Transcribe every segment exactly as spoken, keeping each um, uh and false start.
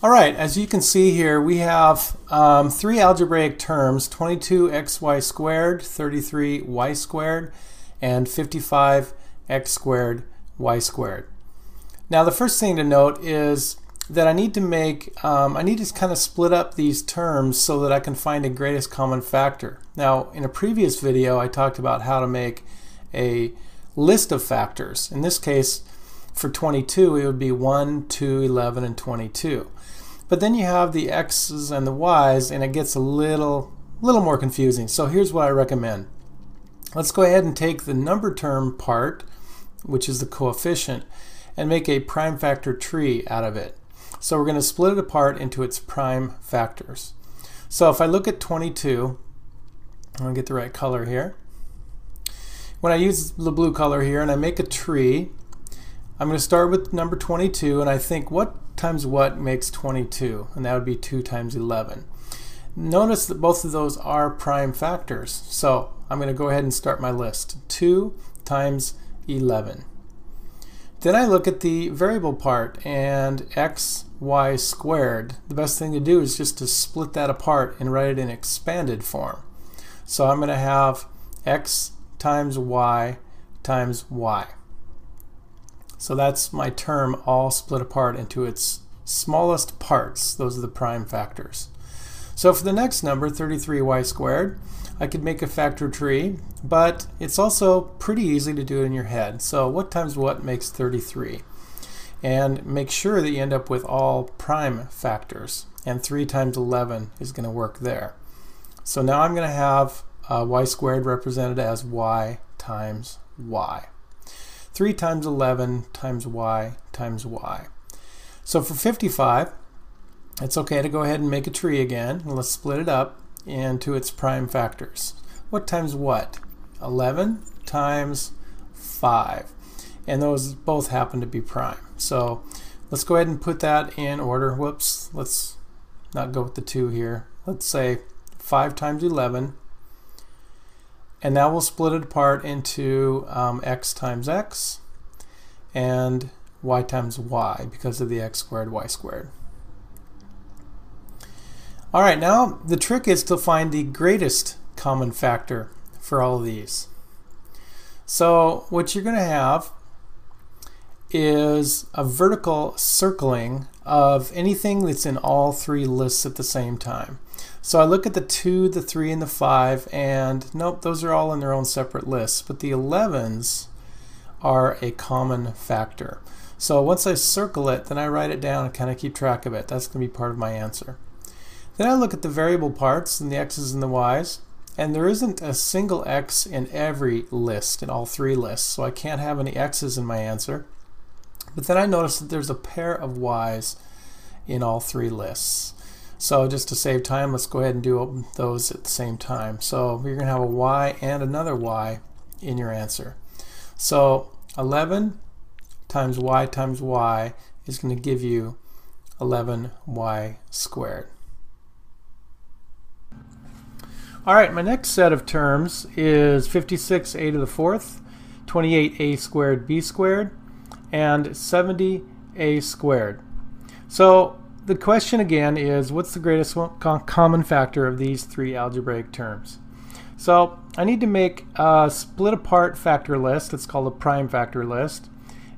All right, as you can see here, we have um, three algebraic terms, twenty-two x y squared, thirty-three y squared, and fifty-five x squared y squared. Now the first thing to note is that I need to make, um, I need to kind of split up these terms so that I can find a greatest common factor. Now in a previous video I talked about how to make a list of factors. In this case, for twenty-two, it would be one, two, eleven, and twenty-two. But then you have the x's and the y's, and it gets a little, little more confusing. So here's what I recommend. Let's go ahead and take the number term part, which is the coefficient, and make a prime factor tree out of it. So we're going to split it apart into its prime factors. So if I look at twenty-two, I'm going to get the right color here. When I use the blue color here and I make a tree, I'm going to start with number twenty-two, and I think what times what makes twenty-two, and that would be two times eleven. Notice that both of those are prime factors, so I'm going to go ahead and start my list. two times eleven. Then I look at the variable part and x, y squared. The best thing to do is just to split that apart and write it in expanded form. So I'm going to have x times y times y. So that's my term all split apart into its smallest parts. Those are the prime factors. So for the next number, thirty-three y squared, I could make a factor tree, but it's also pretty easy to do in your head. So what times what makes thirty-three? And make sure that you end up with all prime factors. And three times eleven is going to work there. So now I'm going to have uh, y squared represented as y times y. three times eleven times y times y. So for fifty-five, it's okay to go ahead and make a tree again. And let's split it up into its prime factors. What times what? eleven times five. And those both happen to be prime. So let's go ahead and put that in order. Whoops, let's not go with the two here. Let's say five times eleven. And now we'll split it apart into um, x times x and y times y because of the x squared, y squared. All right, now the trick is to find the greatest common factor for all of these. So what you're going to have is a vertical circling of anything that's in all three lists at the same time. So I look at the two, the three, and the five, and nope, those are all in their own separate lists, but the elevens are a common factor. So once I circle it, then I write it down and kind of keep track of it. That's going to be part of my answer. Then I look at the variable parts and the x's and the y's, and there isn't a single x in every list, in all three lists, so I can't have any x's in my answer. But then I notice that there's a pair of y's in all three lists. So just to save time, let's go ahead and do those at the same time. So you're going to have a y and another y in your answer. So eleven times y times y is going to give you eleven y squared. All right, my next set of terms is fifty-six a to the fourth, twenty-eight a squared b squared, and seventy a squared. So the question again is, what's the greatest common factor of these three algebraic terms? So I need to make a split apart factor list. It's called a prime factor list.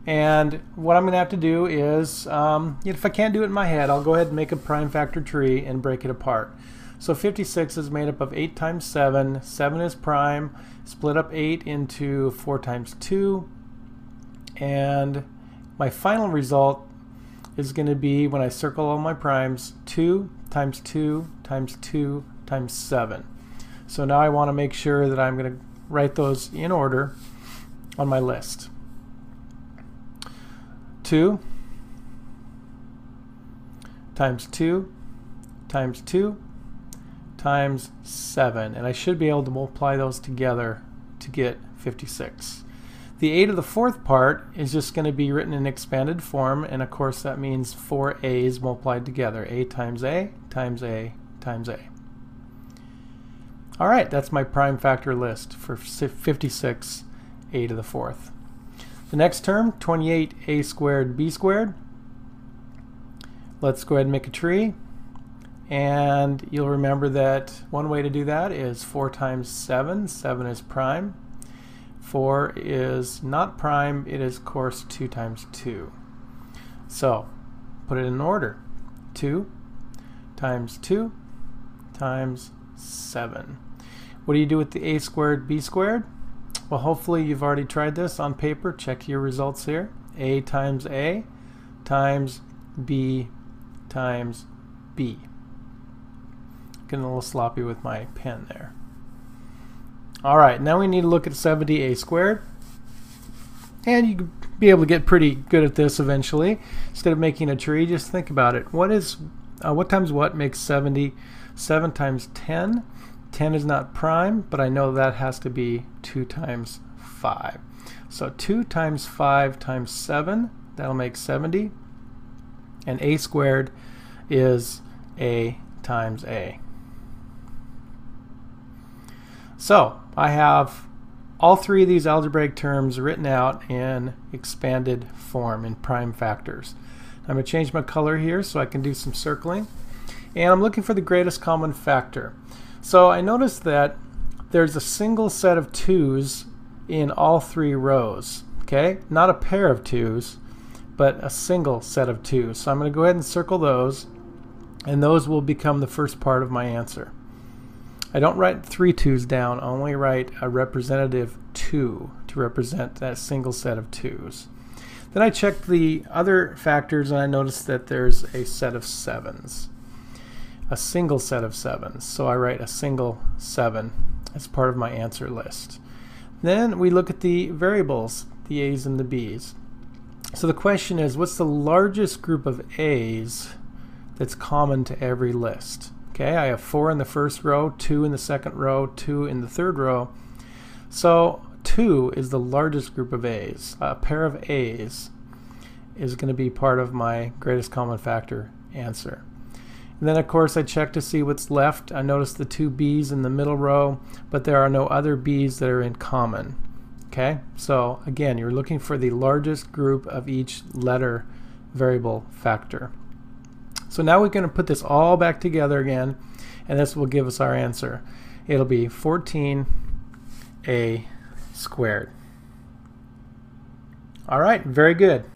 And what I'm going to have to do is, um, if I can't do it in my head, I'll go ahead and make a prime factor tree and break it apart. So fifty-six is made up of eight times seven. seven is prime. Split up eight into four times two. And my final result is going to be, when I circle all my primes, two times two times two times seven. So now I want to make sure that I'm going to write those in order on my list. two times two times two times seven. And I should be able to multiply those together to get fifty-six. The a to the fourth part is just going to be written in expanded form, and of course that means four a's multiplied together. A times a times a times a. All right, that's my prime factor list for fifty-six a to the fourth. The next term, twenty-eight a squared b squared. Let's go ahead and make a tree. And you'll remember that one way to do that is four times seven. seven is prime. four is not prime. It is, of course, two times two. So put it in order. two times two times seven. What do you do with the a squared, b squared? Well, hopefully you've already tried this on paper. Check your results here. A times a times b times b. Getting a little sloppy with my pen there. Alright, now we need to look at seventy a squared. And you can be able to get pretty good at this eventually. Instead of making a tree, just think about it. What is uh, what times what makes seventy? seven times ten. ten is not prime, but I know that has to be two times five. So two times five times seven, that'll make seventy. And a squared is a times a. So I have all three of these algebraic terms written out in expanded form in prime factors. I'm going to change my color here so I can do some circling. And I'm looking for the greatest common factor. So I noticed that there's a single set of twos in all three rows. Okay, not a pair of twos, but a single set of twos. So I'm going to go ahead and circle those, and those will become the first part of my answer. I don't write three twos down, I only write a representative two to represent that single set of twos. Then I checked the other factors and I noticed that there's a set of sevens. A single set of sevens. So I write a single seven as part of my answer list. Then we look at the variables, the a's and the b's. So the question is, what's the largest group of a's that's common to every list? Okay, I have four in the first row, two in the second row, two in the third row. So two is the largest group of a's. A pair of a's is going to be part of my greatest common factor answer. And then of course I check to see what's left. I notice the two b's in the middle row, but there are no other b's that are in common. Okay, so again, you're looking for the largest group of each letter variable factor. So now we're going to put this all back together again, and this will give us our answer. It'll be fourteen a squared. All right, very good.